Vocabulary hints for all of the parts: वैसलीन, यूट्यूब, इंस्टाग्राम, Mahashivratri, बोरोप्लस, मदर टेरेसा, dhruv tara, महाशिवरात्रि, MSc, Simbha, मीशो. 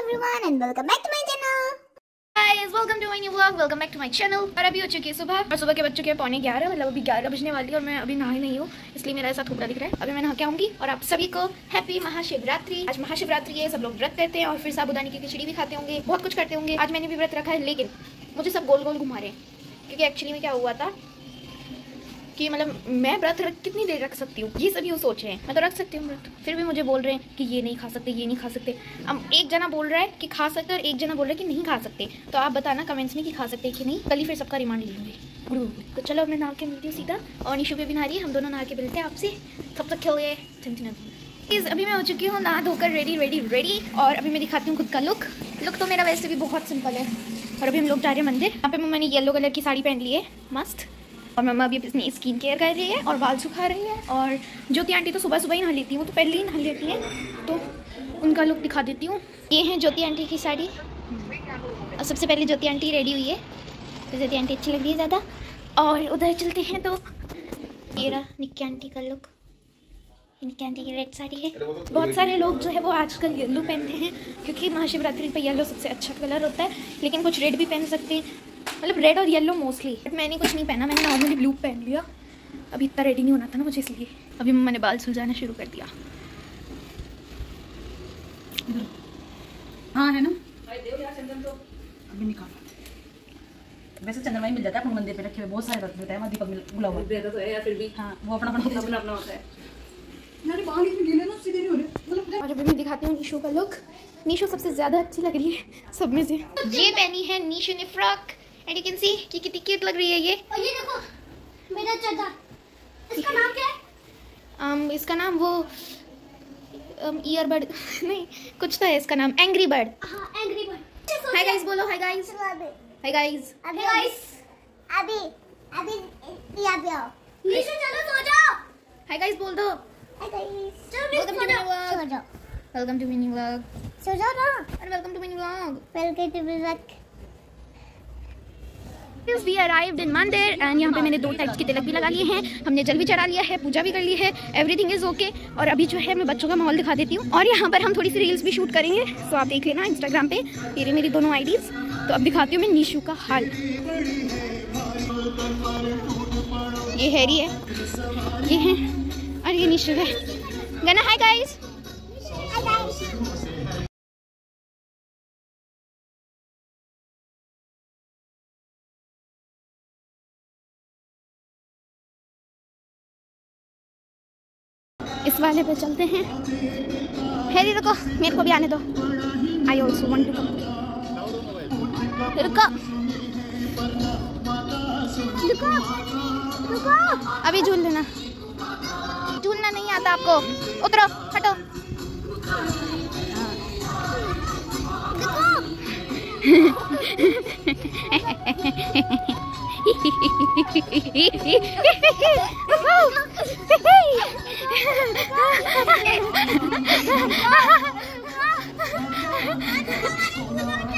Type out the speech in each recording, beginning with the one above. everyone and welcome back to my channel. Guys, welcome to my new vlog, welcome back to my channel. और अभी हो चुकी है सुबह और सुबह के बज चुके हैं 11:15, मतलब अभी 11 बजने वाली है और मैं अभी नहाई नहीं हूँ इसलिए मेरा ऐसा थोड़ा दिख रहा है। अभी मैं नहा के आऊँगी और आप सभी को हैप्पी महाशिवरात्रि। आज महाशिवरात्रि है, सब लोग व्रत करते हैं और फिर साबुदानी की खिचड़ी भी खाते होंगे, बहुत कुछ करते होंगे। आज मैंने भी व्रत रखा है लेकिन मुझे सब गोल गोल घुमा रहे हैं क्योंकि एक्चुअली में क्या हुआ था कि मतलब मैं व्रत कितनी देर रख सकती हूँ, ये सभी वो सोच रहे हैं। मैं तो रख सकती हूँ व्रत, फिर भी मुझे बोल रहे हैं कि ये नहीं खा सकते, ये नहीं खा सकते। अब एक जना बोल रहा है कि खा सकते और एक जना बोल रहा है कि नहीं खा सकते। तो आप बताना कमेंट्स में कि खा सकते कि नहीं। कल ही फिर सबका रिमांड लेंगे। तो चलो मैं नहा के मिलती हूँ सीधा, और निशु भी नहा रही है, हम दोनों नहा के मिलते हैं आपसे। तब तक खेल गए। अभी मैं हो चुकी हूँ नहा धोकर रेडी और अभी मैं दिखाती हूँ खुद का लुक। तो मेरा वैसे भी बहुत सिंपल है। और अभी हम लोग जा रहे हैं मंदिर। यहाँ पे मैंने येलो कलर की साड़ी पहन ली है, मस्त। और मम्मा अभी अपनी स्किन केयर कर रही है और बाल सुखा रही है। और जो कि आंटी तो सुबह सुबह ही नहा लेती हैं, वो तो पहले ही नहा लेती हैं, तो उनका लुक दिखा देती हूँ। ये है ज्योति आंटी की साड़ी और सबसे पहले ज्योति आंटी रेडी हुई है, तो ज्योति आंटी अच्छी लग रही है ज़्यादा। और उधर चलते हैं तो मेरा निक्की आंटी का लुक, निक्की आंटी की रेड साड़ी है। बहुत सारे लोग जो है वो आजकल येलो पहनते हैं क्योंकि महाशिवरात्रि पर येलो सबसे अच्छा कलर होता है, लेकिन कुछ रेड भी पहन सकते हैं, मतलब रेड और येलो मोस्टली। बट मैंने कुछ नहीं पहना, मैंने नॉर्मली ब्लू पहन लिया। अभी इतना रेडी नहीं होना था ना मुझे, इसलिए अभी मम्मा ने बाल सुलझाना शुरू कर दिया। हाँ है ना, अभी निकाल। वैसे चंद्रमाई मिल जाता है अपने मंदिर पे रखे हुए, बहुत सारे रखते हैं, वहाँ दीपक बुला हुआ तो है या फिर भी। हाँ वो अपना अपना होता है। और अभी मैं दिखाती हूँ निशु का लुक। निशु सबसे ज़्यादा अच्छी लग रही है सब में से। ये पहनी है निशु ने frock and you can see कि कितनी क्यूट लग रही है ये। और ये देखो मेरा चड्ढा, इसका नाम क्या है? इसका नाम वो ईयरबड नहीं, कुछ तो है इसका नाम, एंग्री बर्ड। हाँ एंग्री बर्ड। हाय गाइस बोलो, हाय गाइस, हाय गाइस, अभी गाइस, अभी अभी या पे आओ। निशु चलो सो जाओ। हाय गाइस बोल दो। Hi guys, welcome to my vlog, welcome to my vlog, सो जाओ ना। और welcome to my vlog, welcome to my vlog. We arrived in मंदिर एंड यहाँ पे मैंने 2 टाइप्स के तिलक भी लगा लिए हैं, हमने जल भी चढ़ा लिया है, पूजा भी कर ली है, एवरीथिंग इज ओके। और अभी जो है मैं बच्चों का माहौल दिखा देती हूँ और यहाँ पर हम थोड़ी सी रील्स भी शूट करेंगे, तो आप देख लेना इंस्टाग्राम पे मेरी दोनों आईडीज। तो अब दिखाती हूँ मैं निशु का हाल। ये हैरी है, ये है और ये निशु है। गाना हाय गाइस, इस वाले पे चलते हैं। हैरी रुको, मेरे को भी आने दो। I also want to come. रुको रुको रुको, अभी झूल लेना, झूलना नहीं आता आपको, उतरो हटो।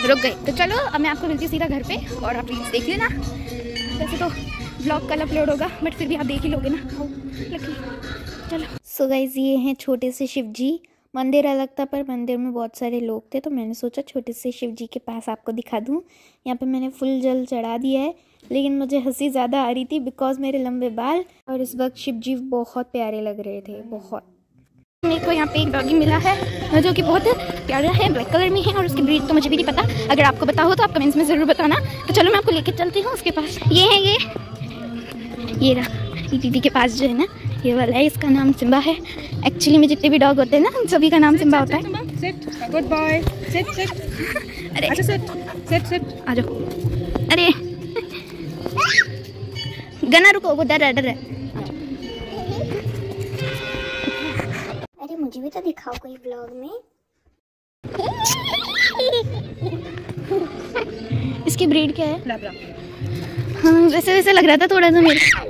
रुक गए। तो चलो अब मैं आपको मिलती हूँ सीधा घर पे और आप रील्स देख लेना। वैसे तो ब्लॉग कल अपलोड होगा बट फिर भी आप देख ही लोगे ना, लकी। चलो सो गाइज, ये हैं छोटे से शिव जी। मंदिर अलग था पर मंदिर में बहुत सारे लोग थे, तो मैंने सोचा छोटे से शिव जी के पास आपको दिखा दूं। यहाँ पे मैंने फुल जल चढ़ा दिया है, लेकिन मुझे हंसी ज़्यादा आ रही थी बिकॉज मेरे लंबे बाल, और इस वक्त शिव जी बहुत प्यारे लग रहे थे, बहुत। मेरे को यहाँ पे एक डॉगी मिला है जो कि बहुत प्यारा है, ब्लैक कलर में है, और उसकी ब्रीड तो मुझे भी नहीं पता। अगर आपको पता हो तो आप कमेंट्स में ज़रूर बताना। तो चलो मैं आपको लेके चलती हूँ उसके पास। ये है, ये रहा दीदी के पास जो है ना, ये वाला है, इसका नाम सिम्बा है। एक्चुअली में जितने भी डॉग होते हैं ना, उन सभी का नाम सिम्बा होता है। Good boy, sit sit. अरे अच्छा सिट सिट सिट, आ जाओ। अरे गना रुको, वो डर है, डर है। अरे मुझे भी तो दिखाओ कोई व्लॉग में। इसकी ब्रीड क्या है? हाँ वैसे वैसे लग रहा था थोड़ा सा मेरे।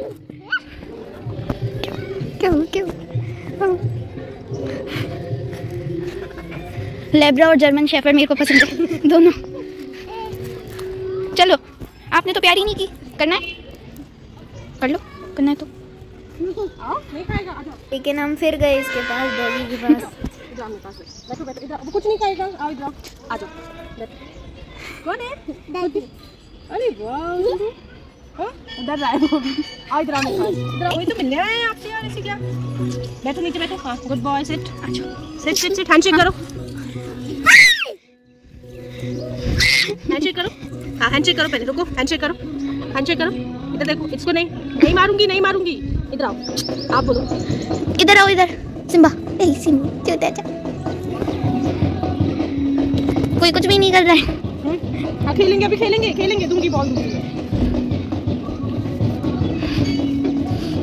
क्यों लैब्रा और जर्मन शेफर्ड मेरे को पसंद है दोनों। चलो आपने तो प्यारी नहीं की, करना है कर लो, करना है तो आओ, नहीं खाएगा, आ जाओ। एक नाम फिर गए इसके पास, डॉगी के पास। जाओ मेरे पास बैठो बैठो इधर, वो कुछ नहीं कहेगा, आओ इधर आ जाओ। कौन है? अरे वाह, उधर आए वो भी, आओ इधर आओ मेरे पास, इधर वही तो मिलने आए हैं आपसे यार, ऐसे क्या? बैठो नीचे बैठो, हाँ गुड बॉय सेट, अच्छा सेट सेट सेट, हैंडशेक करो, हैंडशेक करो, हाँ हैंडशेक करो, पहले रुको हैंडशेक करो, हैंडशेक करो, इधर देखो इसको नहीं मारूंगी, नहीं मारूंगी, इधर आओ आप बोलो, इधर आओ इधर सिम्बा, यही सिम्बा क्यों देता कोई कुछ भी नहीं कर रहा है। हाँ खेलेंगे अभी, खेलेंगे खेलेंगे, दूंगी बॉल दूंगी,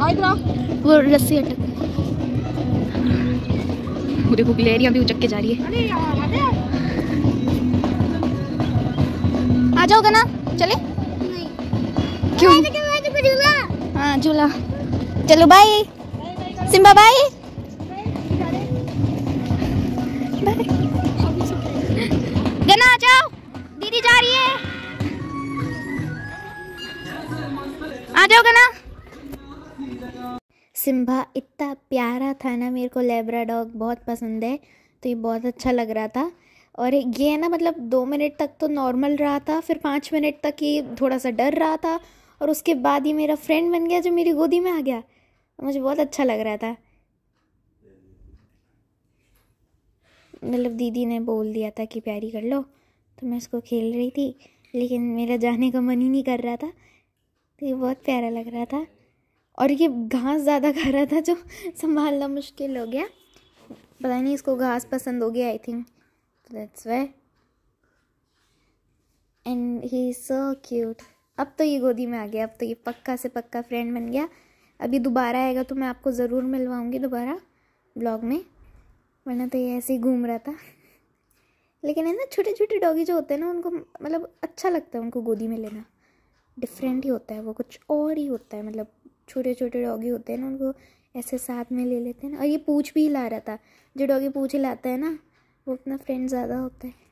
आओ इधर आओ, वो रस्सी अटक, वो देखो गिलहरियां भी उचक के जा रही है। अरे यार आ जाओगे ना, चले क्यों? झूला, हाँ झूला, चलो बाय सिम्बा, बाय गना आ जाओ, दीदी जा रही है, आ जाओ गना। सिम्बा इतना प्यारा था ना, मेरे को लैब्राडॉग बहुत पसंद है, तो ये बहुत अच्छा लग रहा था। और ये है ना, मतलब 2 मिनट तक तो नॉर्मल रहा था, फिर 5 मिनट तक ये थोड़ा सा डर रहा था, और उसके बाद ही मेरा फ्रेंड बन गया जो मेरी गोदी में आ गया, मुझे बहुत अच्छा लग रहा था। मतलब दीदी ने बोल दिया था कि प्यारी कर लो, तो मैं उसको खेल रही थी, लेकिन मेरा जाने का मन ही नहीं कर रहा था, तो ये बहुत प्यारा लग रहा था। और ये घास ज़्यादा खा रहा था जो संभालना मुश्किल हो गया, पता नहीं इसको घास पसंद हो गया I think, that's why, and he is so cute. अब तो ये गोदी में आ गया, अब तो ये पक्का से पक्का फ्रेंड बन गया। अभी दोबारा आएगा तो मैं आपको ज़रूर मिलवाऊंगी दोबारा ब्लॉग में, वरना तो ये ऐसे ही घूम रहा था। लेकिन है ना, छोटे छोटे डॉगी जो होते हैं ना, उनको मतलब अच्छा लगता है उनको गोदी में लेना, डिफरेंट ही होता है, वो कुछ और ही होता है। मतलब छोटे छोटे डॉगी होते हैं ना, उनको ऐसे साथ में ले लेते हैं ना। और ये पूँछ भी हिला रहा था, जो डॉगी पूँछ हिलाता है ना, वो अपना फ्रेंड ज़्यादा होता है।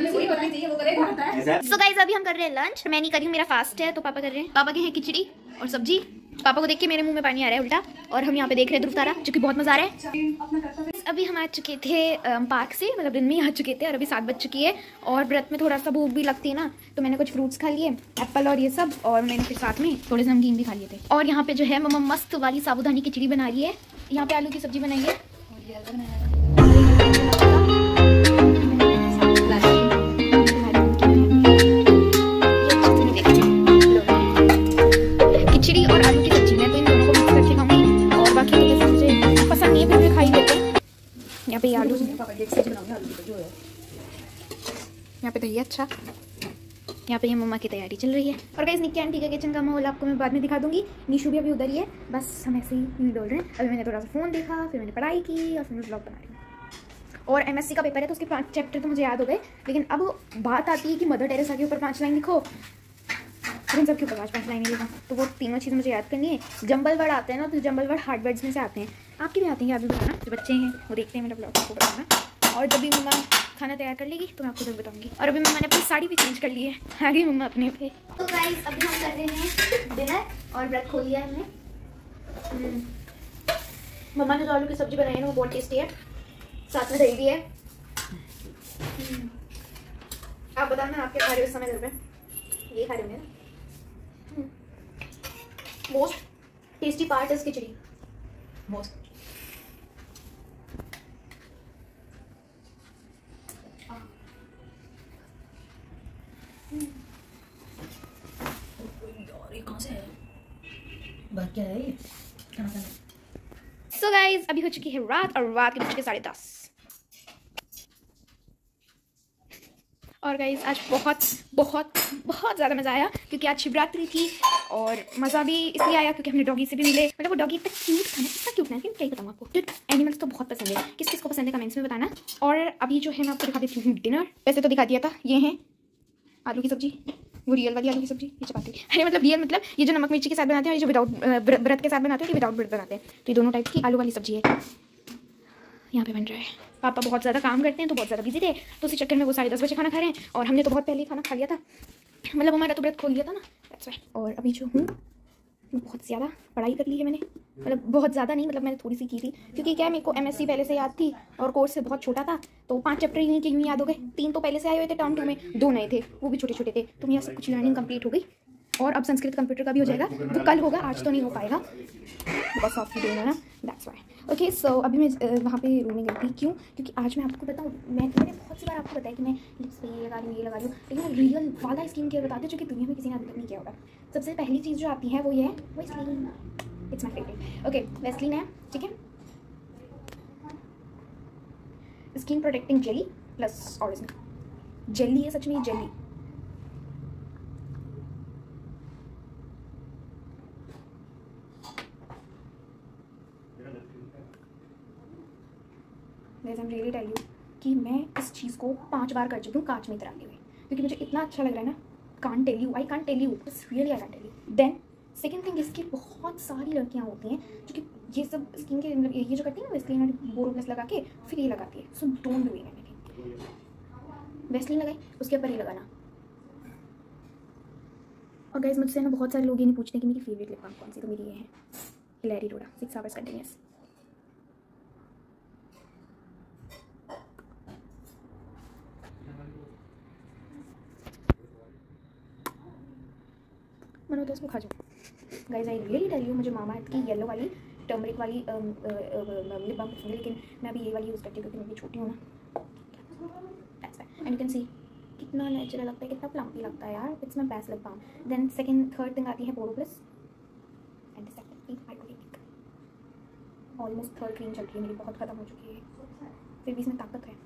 So guys, अभी हम कर रहे हैं लंच, मैं नहीं कर रही हूँ, मेरा फास्ट है, तो पापा कर रहे हैं, पापा के हैं खिचड़ी और सब्जी। पापा को देख के मेरे मुंह में पानी आ रहा है उल्टा, और हम यहाँ पे देख रहे हैं ध्रुवतारा, जो कि बहुत मजा आ रहा है। अभी हम आ चुके थे पार्क से, मतलब दिन में ही आ चुके थे, और अभी 7 बज चुकी है, और व्रत में थोड़ा सा भूख भी लगती है ना, तो मैंने कुछ फ्रूट्स खा लिए, एप्पल और ये सब, और मैंने फिर साथ में थोड़े से नमकीन भी खा लिए थे। और यहाँ पे जो है मम्मा मस्त वाली साबुदानी खिचड़ी बना रही है, यहाँ पे आलू की सब्जी बनाई है। यहाँ पे तो ये अच्छा, यहाँ पे ये मम्मा की तैयारी चल रही है। और गाइस निक्की आंटी का किचन का माहौल आपको मैं बाद में दिखा दूंगी। नीशू भी अभी उधर ही है, बस हम ऐसे ही डोल रहे हैं। अभी मैंने थोड़ा सा फ़ोन देखा, फिर मैंने पढ़ाई की, और फिर मैं ब्लॉग बना रही हूँ। और MSc का पेपर है, तो उसके 5 चैप्टर तो मुझे याद हो गए, लेकिन अब बात आती है कि मदर टेरेसा के ऊपर 5 लाइन लिखो, इन सबके ऊपर 5 लाइन लिखो, तो वो तीनों चीज़ मुझे याद करनी है। जंबल वर्ड आते हैं ना, तो जंबल वर्ड हार्ड वर्ड्स में से आते हैं, आपके भी आते हैं, आप भी बताना, जो बच्चे हैं वो देखते हैं मेरा ब्लॉग को बताना। और जब भी मम्मा खाना तैयार कर लेगी तो मैं आपको जरूर बताऊंगी। और अभी मम्मा ने अपनी साड़ी भी चेंज कर ली है, आ गई मम्मा अपने पे। तो गाइस अभी हम कर रहे हैं डिनर, और व्रत खोल लिया हमने। मम्मा ने जो आलू की सब्जी बनाई है ना, वो बहुत टेस्टी है, साथ में दही भी है। आप बताना आपके खा रहे हो इस समय घर पर, ये खा रहे हो। Most tasty part is khichdi, most. So guys, अभी हो चुकी है रात, और रात के बज चुके 10:30। और गाइज आज बहुत बहुत बहुत ज़्यादा मज़ा आया, क्योंकि आज शिवरात्रि थी, और मज़ा भी इसलिए आया क्योंकि हमने डॉगी से भी मिले। मतलब वो डॉगी इतना क्यूट था ना, इतना क्यूट ना कि क्या बताऊँ आपको। एनिमल्स तो बहुत पसंद है, किस किस को पसंद है कमेंट्स में बताना। और अभी जो है मैं आपको दिखा देती हूँ डिनर, वैसे तो दिखा दिया था। ये है आलू की सब्जी, वो रियल वाली आलू की सब्जी, ये चपाती। अरे मतलब रियल मतलब ये जो नमक मिर्ची के साथ बनाते हैं, और ये जो विदाउट व्रत के साथ बनाते हैं, ये विदाउट व्रत बनाते हैं, तो ये दोनों टाइप की आलू वाली सब्जी है। यहाँ पे बन रहा है। पापा बहुत ज़्यादा काम करते हैं तो बहुत ज़्यादा बिजी थे, तो उसी चक्कर में वो 10:30 बजे खाना खा रहे हैं और हमने तो बहुत पहले ही खाना खा लिया था, मतलब हमारा तो व्रत खोल लिया था ना, दैट्स वाई। और अभी जो हूँ बहुत ज़्यादा पढ़ाई कर ली है मैंने, मतलब बहुत ज़्यादा नहीं, मतलब मैंने थोड़ी सी की थी, क्योंकि क्या मेरे को MSc पहले से याद थी और कोर्स से बहुत छोटा था, तो 5 चैप्टर यूँ के यूँ याद हो गए। 3 तो पहले से आए हुए थे टर्म 2 में, 2 नए थे वो भी छोटे छोटे थे, तो मेरा सब कुछ लर्निंग कंप्लीट हो गई। और अब संस्कृत कंप्यूटर का भी हो जाएगा, तो कल होगा, आज तो नहीं हो पाएगा बस ऑफ ही देना ना, दैट्स वाई। ओके सो अभी मैं वहाँ पे रोने गई थी, क्यों? क्योंकि आज मैं आपको बताऊँ, मैंने बहुत सी बार आपको बताया कि मैं लिप्स पे ये लगा लूँ, लेकिन रियल वाला स्किन केयर बताते जो कि दुनिया में किसी ने अभी तक नहीं किया होगा। सबसे पहली चीज़ जो आती है वो ये है, वैसलीन। It's my favourite. Okay वैसलीन है, ठीक है, skin protecting jelly plus original jelly है, सच में jelly. I am really tell you कि मैं इस चीज़ को 5 बार कर चुकी हूँ कांच में तरह हुए, क्योंकि मुझे इतना अच्छा लग रहा है ना, I can't tell you really, I can't tell you. Then second thing, इसकी बहुत सारी लड़कियाँ होती हैं जो कि ये सब स्किन के मतलब ये जो करती है ना, वैसलीन बोरोप्लस लगा के फिर ये लगाती है, so don't do it. वैसलीन लगाई, उसके ऊपर ये लगाना। और गाइस मुझसे ना बहुत सारे लोग ये नहीं पूछते कि मेरी फेवरेट लिप बाम कौन सी, तो मेरी ये है हिलैरी रोडा 6 आवर्स कंटिन्यूस। मैंने तो उसको खा जाऊँ। Guys I really tell you, मुझे मामा की येलो वाली टर्मरिक वाली लिप बाम पसंद है, लेकिन मैं अभी ये वाली यूज़ करती हूँ क्योंकि मैं भी छोटी हूँ ना। एंड यू कैन सी कितना नेचुरल लगता है, कितना प्लम्पी लगता है यार, it's my best lip balm. Then third thing आती है बोरोप्लस, and almost 3rd cream चल रही है मेरी, बहुत ख़त्म हो चुकी है, फिर भी इसमें ताकत है।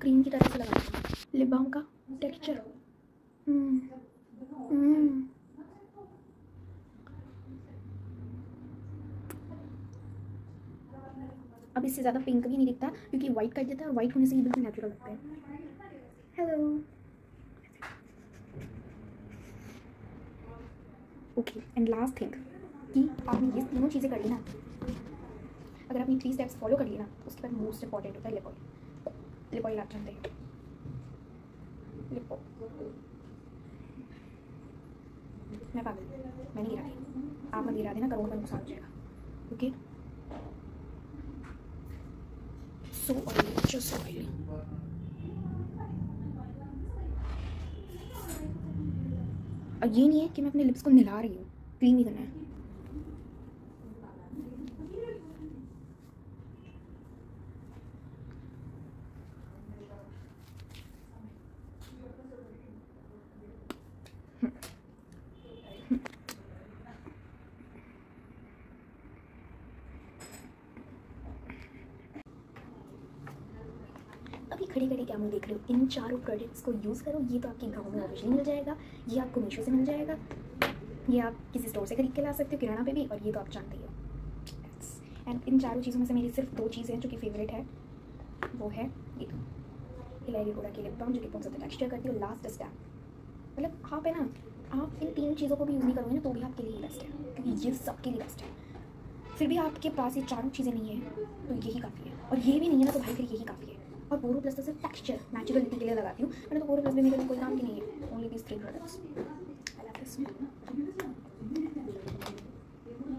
क्रीम की तरह से लगाते हैं लिप बाम का टेक्सचर। अब इससे ज़्यादा पिंक भी नहीं दिखता क्योंकि वाइट कर देता है, और वाइट होने से ये बिल्कुल नेचुरल लगता है। Hello okay and last thing कि आपने ये तीनों चीज़ें कर ली ना, अगर आपने 3 स्टेप्स फॉलो कर लिए ना, उसके बाद मोस्ट इंपॉर्टेंट होता है लिप ऑयल। लिप ऑयल आप जानते हैं, मैं पागल, मैं नहीं गिरा रही, आप मत गिरा देना, करोड़ का नुकसान हो जाएगा। ओके सो ऑयली, जो सो ऑयली और ये नहीं है कि मैं अपने लिप्स को निला रही हूँ, क्लीन ही करना है। खड़ी खड़ी क्या मुझे देख रहे हो, इन चारों प्रोडक्ट्स को यूज़ करो। ये तो आपके गाँव में ऑरिजिनल मिल जाएगा, ये आपको मीशो से मिल जाएगा, ये आप किसी स्टोर से खरीद के ला सकते हो, किराना पे भी, और ये तो आप जानते ही हो। एंड इन चारों चीज़ों में से मेरी सिर्फ 2 चीज़ें हैं जो कि फेवरेट है, वो है एक इलायची गोड़ा की लिप बाम जो कि बहुत ज़्यादा टेक्स्चर करती है, और लास्ट स्टेप मतलब आप है ना, आप इन 3 चीज़ों को भी यूज़ नहीं करोगे ना तो भी आपके लिए बेस्ट है, क्योंकि ये सबके लिए बेस्ट है। फिर भी आपके पास ये चारों चीज़ें नहीं है तो यही काफ़ी है, और ये भी नहीं है ना तो भाई फिर यही काफ़ी है। और बोरोप्लस तो सिर्फ टेक्सचर नेचुरलिटी के लिए लगाती हूँ, मैंने तो बोरोप्लस भी मेरे लिए कोई काम की नहीं है। Only this 3 products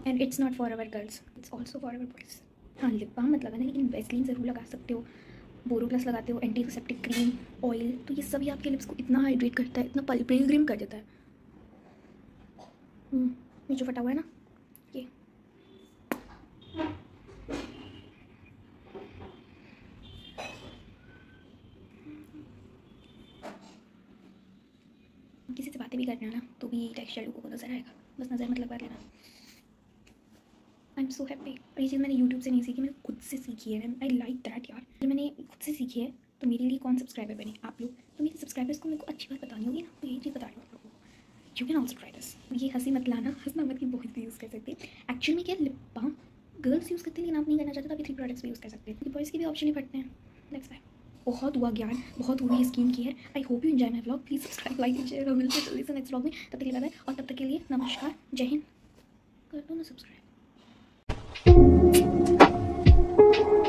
and it's not for our girls, it's also for our boys. हाँ लिप बाम मत लगाना, लेकिन वैसलीन ज़रूर लगा सकते हो, बोरोप्लस लगाते हो, एंटीसेप्टिक क्रीम, ऑयल, तो ये सभी आपके लिप्स को इतना हाइड्रेट करता है, इतना पिलग्रिम कर देता है। ये जो फटा हुआ है ना, ये किसी से बातें भी करना ना तो भी टेक्सचर लोगों को नजर आएगा, बस नज़र मत लगवा लेना। I am so happy. और ये चीज़ मैंने यूट्यूब से नहीं सीखी, मैंने खुद से सीखी है। आई लाइक दैट यार, जब मैंने खुद से सीखी है तो मेरे लिए कौन सब्सक्राइबर बने आप लोग, तो मेरे सब्सक्राइबर्स को मेरे को अच्छी बात बतानी होगी ना, तो यही चीज़ बता रही हूँ आप लोगों को। You can also try this. ये हंसी मत लाना, हंसना मत की बहुत भी यूज़ कर सकते हैं। एक्चुअली में क्या लिप बाम गर्ल्स यूज़ करते हैं, लेकिन आप नहीं करना चाहते तो आप 3 प्रोडक्ट्स भी यूज़ कर सकते हैं, बॉयज़ के भी ऑप्शन ही पड़ते हैं। Next bye. बहुत हुआ ज्ञान, बहुत हुई स्कीम की है। I hope you enjoy my vlog. Please subscribe, like and share. और मिलते हैं जल्दी से नेक्स्ट व्लॉग में। तब तक के लिए, और तब तक के लिए नमस्कार, जय हिंद। कर दो ना सब्सक्राइब।